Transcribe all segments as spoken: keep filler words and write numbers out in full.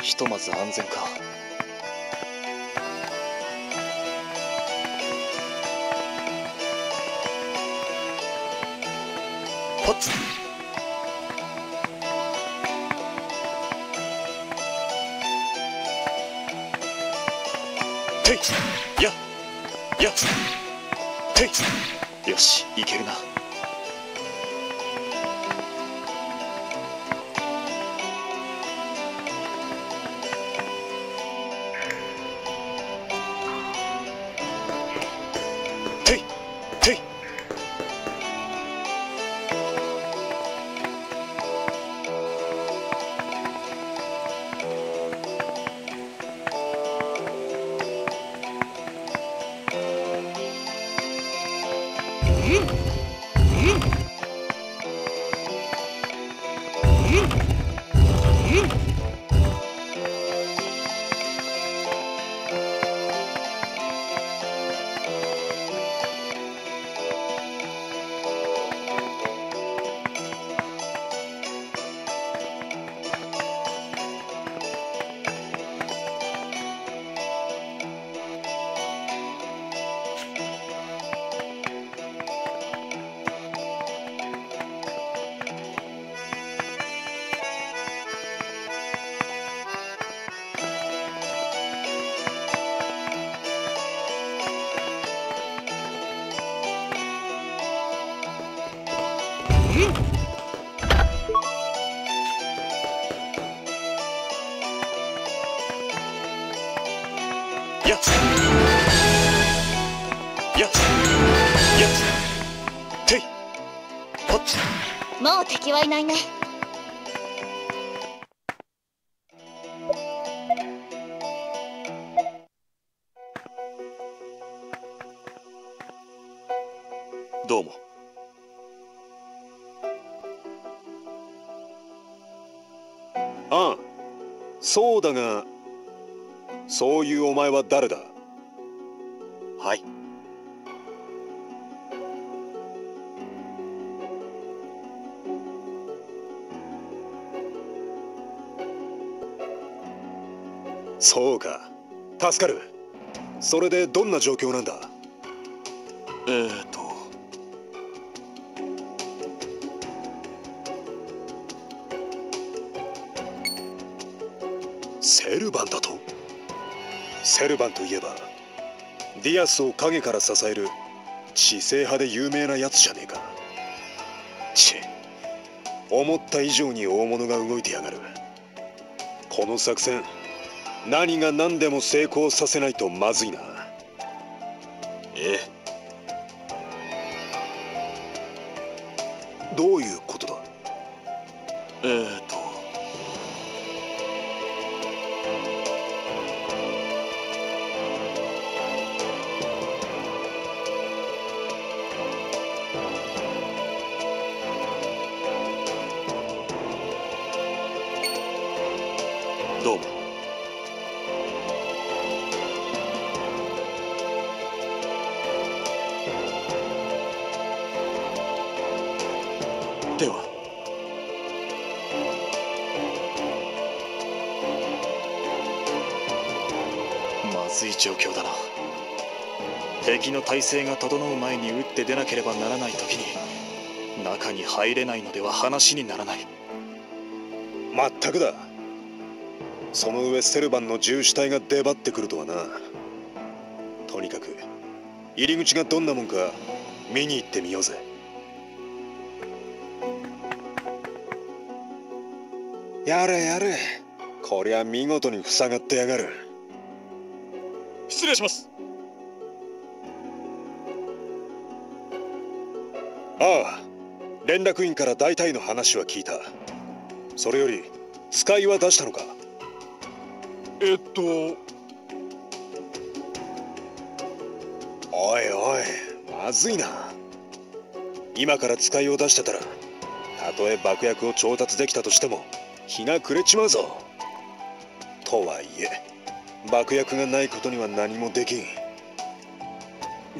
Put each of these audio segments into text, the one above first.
ひとまず安全か。パッツ。ていやっやっていよし、いけるな。もう敵はいないね。どうも。ああ、そうだが、そういうお前は誰だ？はい、そうか、助かる。それでどんな状況なんだ？えーっとセルバンだと。セルバンといえばディアスを影から支える知性派で有名なやつじゃねえか。ち思った以上に大物が動いてやがる。この作戦、何が何でも成功させないとまずいな。え、どういうことだ？えーっとどうも。ではまずい状況だな。敵の態勢が整う前に打って出なければならない時に中に入れないのでは話にならない。まったくだ。その上セルバンの銃主隊が出張ってくるとはな。とにかく入り口がどんなもんか見に行ってみようぜ。やれやれ、こりゃ見事に塞がってやがる。失礼します。ああ、連絡員から大体の話は聞いた。それより使いは出したのか？えっとおいおい、まずいな。今から使いを出してたら、たとえ爆薬を調達できたとしても日が暮れちまうぞ。とはいえ爆薬がないことには何もできん。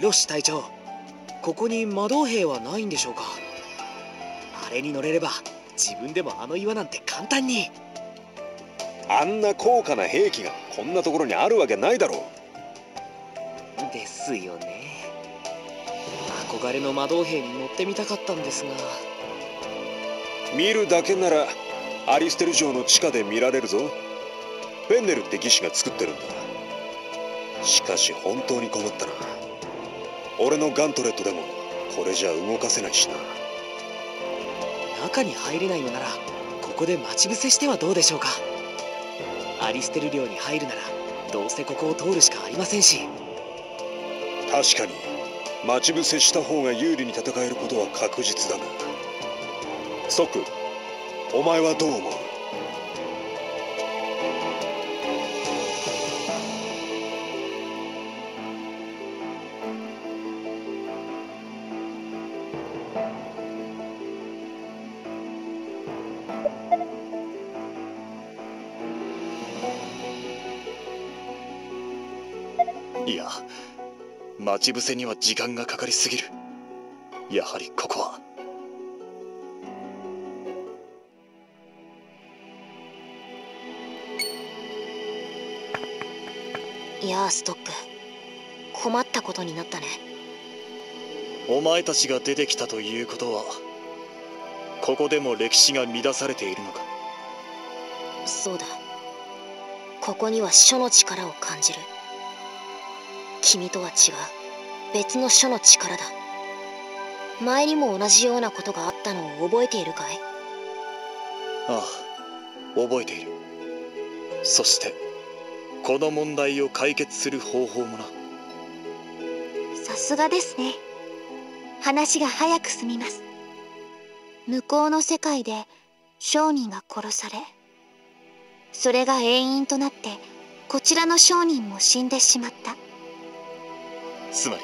ロシ隊長、ここに魔導兵はないんでしょうか？あれに乗れれば自分でもあの岩なんて簡単に。あんな高価な兵器がこんなところにあるわけないだろう。ですよね。憧れの魔導兵に乗ってみたかったんですが。見るだけならアリステル城の地下で見られるぞ。フェンネルって技師が作ってるんだ。しかし本当に困ったな。俺のガントレットでもこれじゃ動かせないしな。中に入れないのならここで待ち伏せしてはどうでしょうか。アリステル領に入るならどうせここを通るしかありませんし。確かに待ち伏せした方が有利に戦えることは確実だな。ソク、お前はどう思う？いや、待ち伏せには時間がかかりすぎる。やはりここは。いやー、ストップ。困ったことになったね。お前たちが出てきたということは、ここでも歴史が乱されているのか。そうだ。ここには書の力を感じる。君とは違う別の書の力だ。前にも同じようなことがあったのを覚えているかい？ああ、覚えている。そしてこの問題を解決する方法もな。さすがですね。話が早く進みます。向こうの世界で商人が殺され、それが遠因となってこちらの商人も死んでしまった。つまり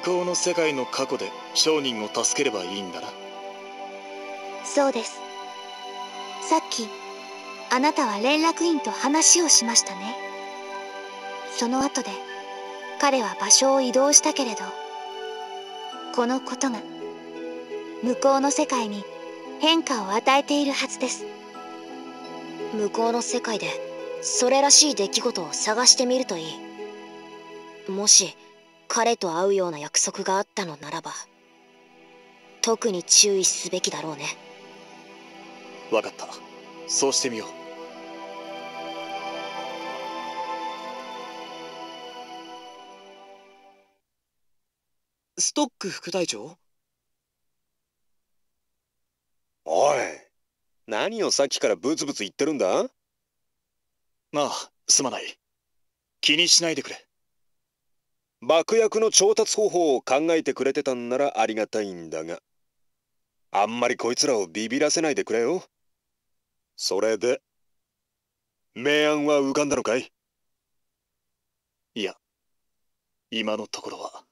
向こうの世界の過去で商人を助ければいいんだな。そうです。さっきあなたは連絡員と話をしましたね。その後で彼は場所を移動したけれど、このことが向こうの世界に変化を与えているはずです。向こうの世界でそれらしい出来事を探してみるといい。もし彼と会うような約束があったのならば特に注意すべきだろうね。分かった。そうしてみよう。ストック副隊長？おい、何をさっきからブツブツ言ってるんだ？ああ、すまない。気にしないでくれ。爆薬の調達方法を考えてくれてたんならありがたいんだが、あんまりこいつらをビビらせないでくれよ。それで明暗は浮かんだのかい？いや、今のところは。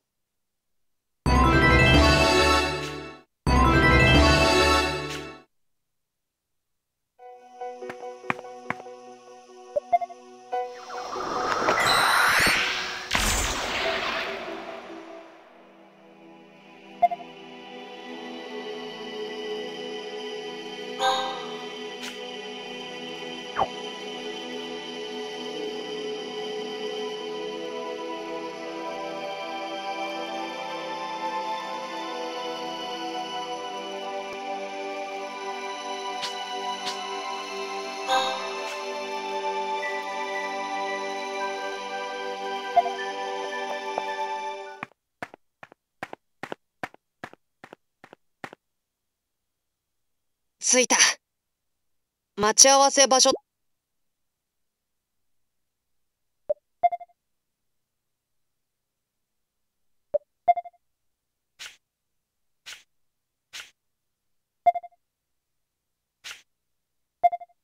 着いた。待ち合わせ場所。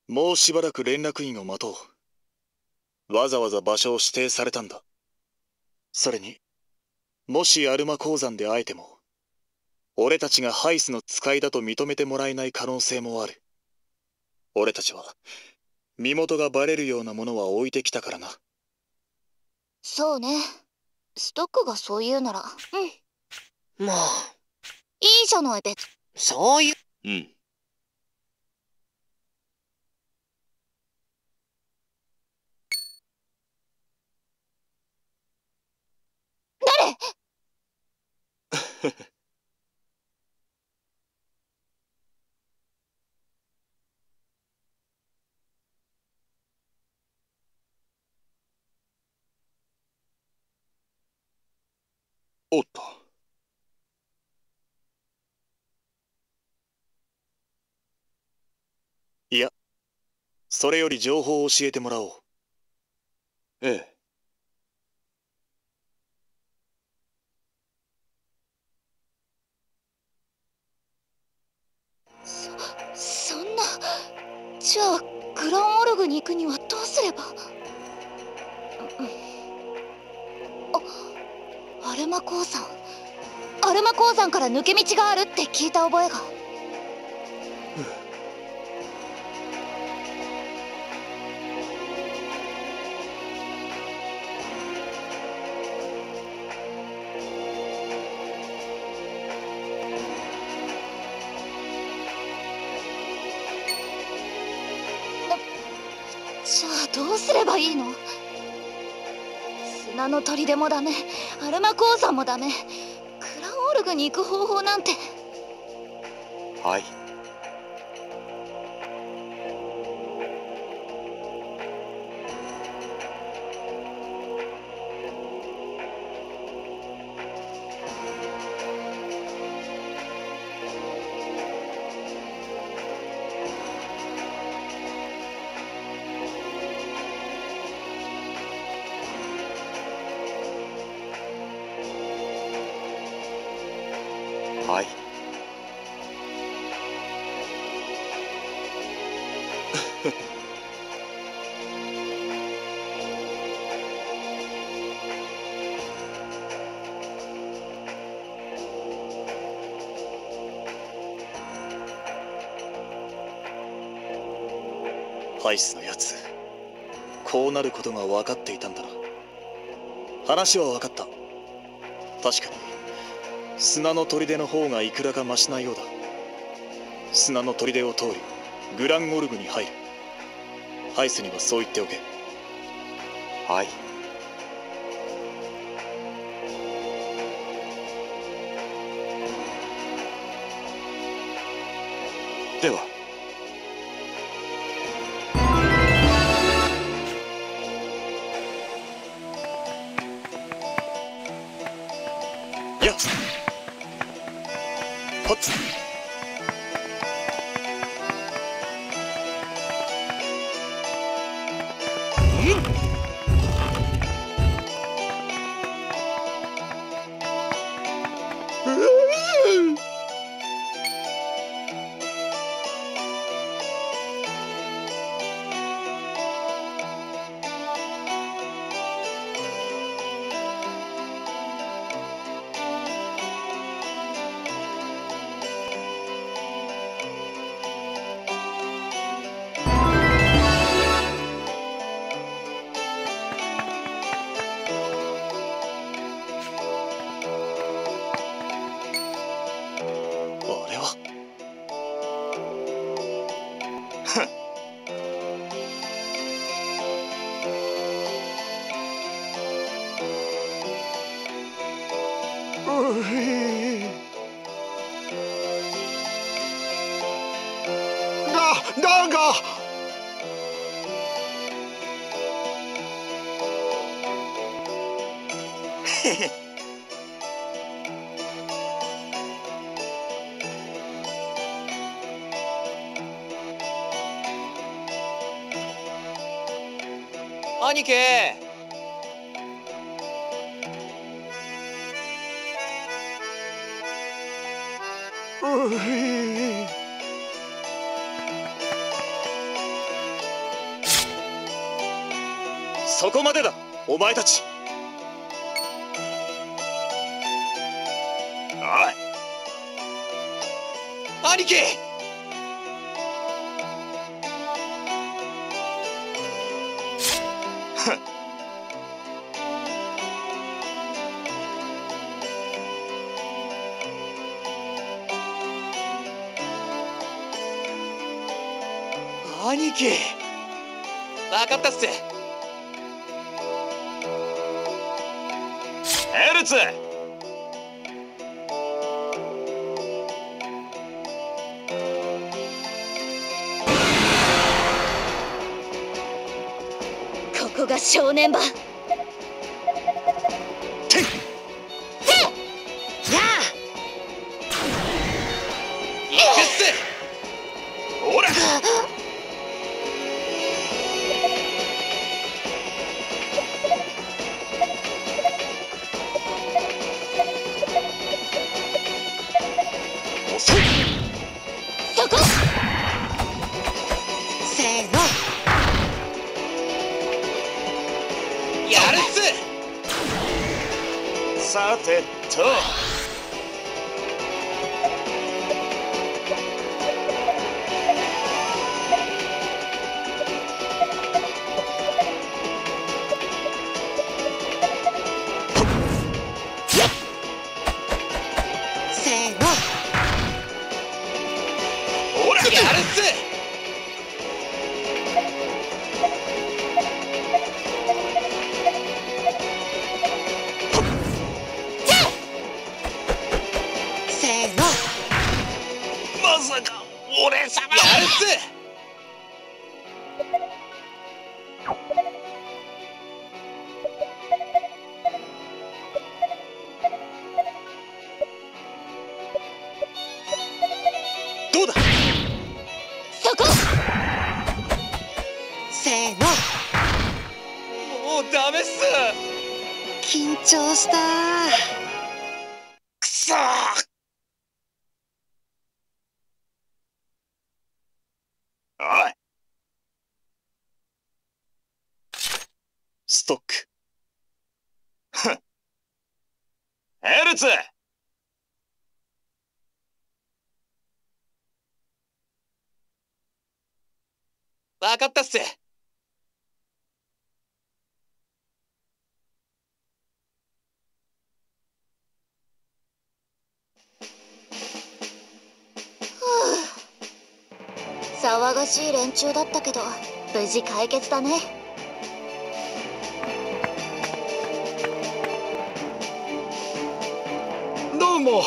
もうしばらく連絡員を待とう。わざわざ場所を指定されたんだ。それにもしアルマ鉱山で会えても俺たちがハイスの使いだと認めてもらえない可能性もある。俺たちは身元がバレるようなものは置いてきたからな。そうね。ストックがそう言うなら。うん。もういいじゃない別。そういう。うん。おっと。いや、それより情報を教えてもらおう。ええ。そ、そんな。じゃあ、グランオルグに行くにはどうすれば。あ、アルマ鉱山。アルマ鉱山から抜け道があるって聞いた覚えが。どうすればいいの？砂の砦もダメ、アルマ鉱山もダメ、グランオルグに行く方法なんて。はい、ハイスのやつ、こうなることが分かっていたんだな。話は分かった。確かに砂の砦の方がいくらかマシなようだ。砂の砦を通りグランオルグに入る。ハイスにはそう言っておけ。はい。兄貴、そこまでだお前たち。おい兄貴、分かったっす。エルツ。正念場。さてとせーのほらやるぜ。 俺様やるぜ。どうだ。そこ。せーの。もうダメっす。緊張した。くそー。 ストック。ふっ。ヘルツ。わかったっす。騒がしい連中だったけど、無事解決だね。 どうも。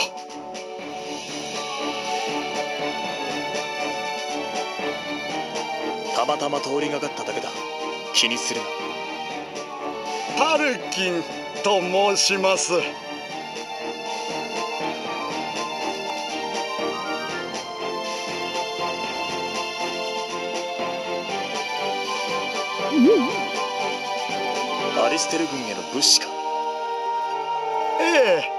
たまたま通りがかっただけだ。気にするな。パルキンと申します。うん、アリステル軍への物資か。ええ。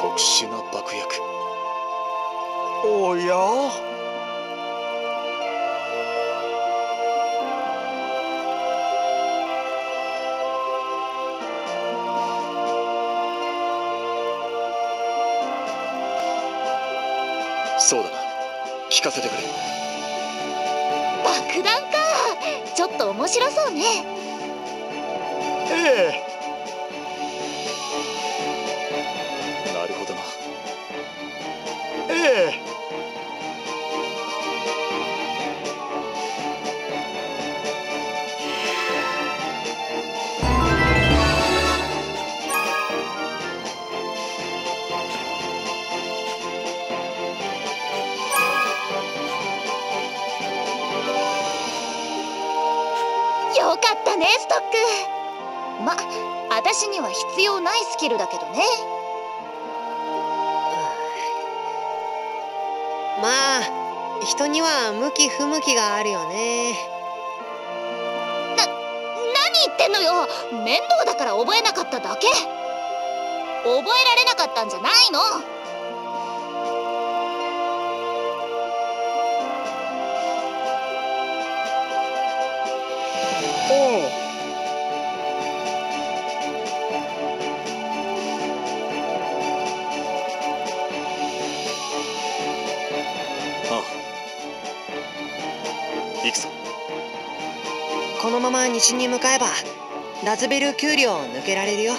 特殊な爆薬。おや、そうだな、聞かせてくれ。爆弾か、ちょっと面白そうね。ええ。 よかったね、ストック。ま、私には必要ないスキルだけどね。まあ、人には向き不向きがあるよね。な、何言ってんのよ。面倒だから覚えなかっただけ。覚えられなかったんじゃないの。 行くぞ。このまま西に向かえばラズベル丘陵を抜けられるよ。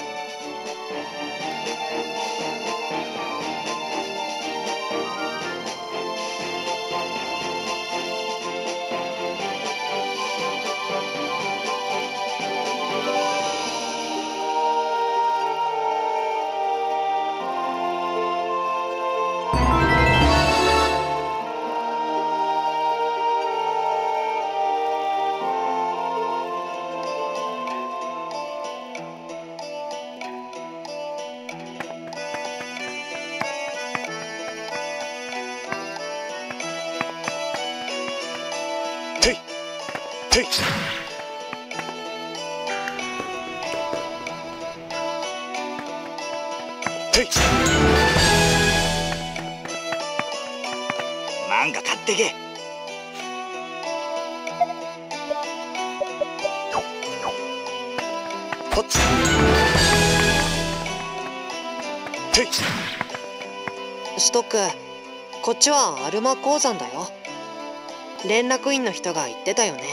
Hey.なんか買ってけ。こっち。ストック、こっちはアルマ鉱山だよ。連絡員の人が言ってたよね。